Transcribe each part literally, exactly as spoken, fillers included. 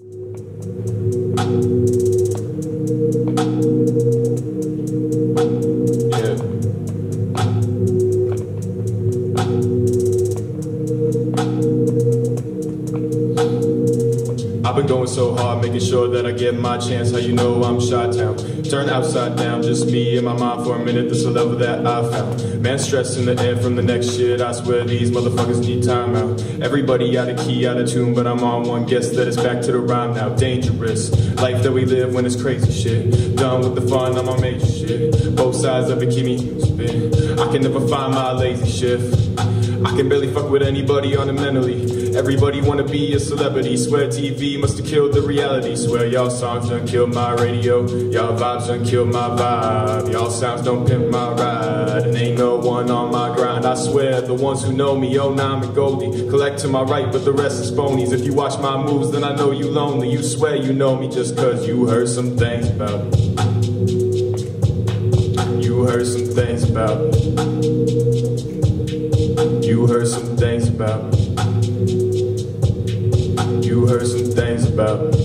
I've been going so hard, making sure that I get my chance. How you know I'm Chi-Town? Turn upside down, just me in my mind for a minute. This is the level that I found. Man, stress in the air from the next shit. I swear these motherfuckers need time out. Everybody out of key, out of tune, but I'm on one. Guess that it's back to the rhyme now. Dangerous life that we live when it's crazy shit. Done with the fun, I'm on major shit. Both sides of it keep me spin. I can never find my lazy shift. I can barely fuck with anybody on it mentally. Everybody wanna be a celebrity. Swear T V must've killed the reality. Swear y'all songs done killed my radio. Y'all vibes done killed my vibe. Y'all sounds don't pimp my ride. And ain't no one on my grind. I swear the ones who know me, oh nine and Goldie. Collect to my right but the rest is phonies. If you watch my moves then I know you lonely. You swear you know me just cause you heard some things about me. You heard some things about me. You heard some things about me. You heard some things about me.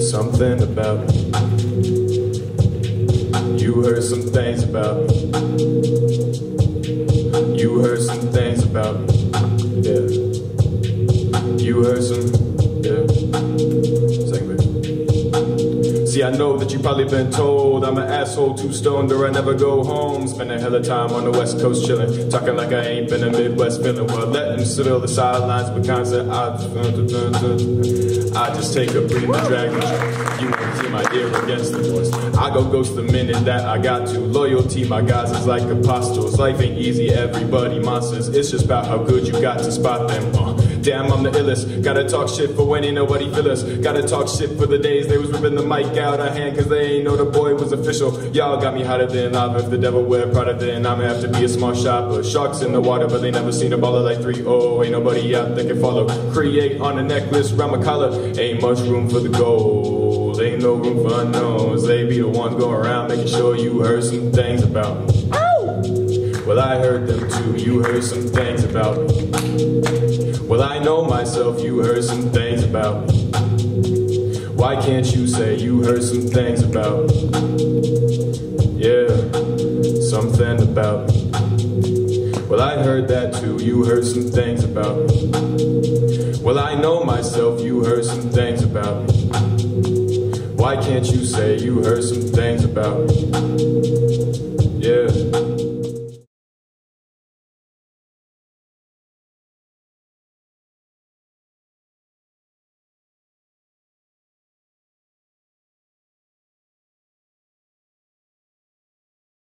Something about me. You heard some things about me. You heard some things about me. Yeah. You heard some. Yeah. Segment. See, I know that you probably been told I'm an asshole, too stoned or I never go home. Spend a hell of time on the west coast chillin', talking like I ain't been a Midwest feeling. Well, let them spill the sidelines with constant I, I just take a breathe and drag me. You can see my ear against the voice. I go ghost the minute that I got to. Loyalty, my guys, is like apostles. Life ain't easy, everybody monsters. It's just about how good you got to spot them. uh, Damn, I'm the illest. Gotta talk shit for when ain't nobody feel us. Gotta talk shit for the days they was ripping the mic out of hand cause they ain't know the boy was official. Y'all got me hotter than lava. If the devil wear Prada then I'ma have to be a smart shopper. Sharks in the water but they never seen a baller like three oh. Ain't nobody out that can follow. Create on a necklace, round my collar. Ain't much room for the gold. Ain't no room for unknowns. They be the ones going around making sure you heard some things about me. Well, I heard them too. You heard some things about me. Well, I know myself, you heard some things about me. Why can't you say you heard some things about me? Yeah, something about me. Well, I heard that too, you heard some things about me. Well, I know myself, you heard some things about me. Why can't you say you heard some things about me?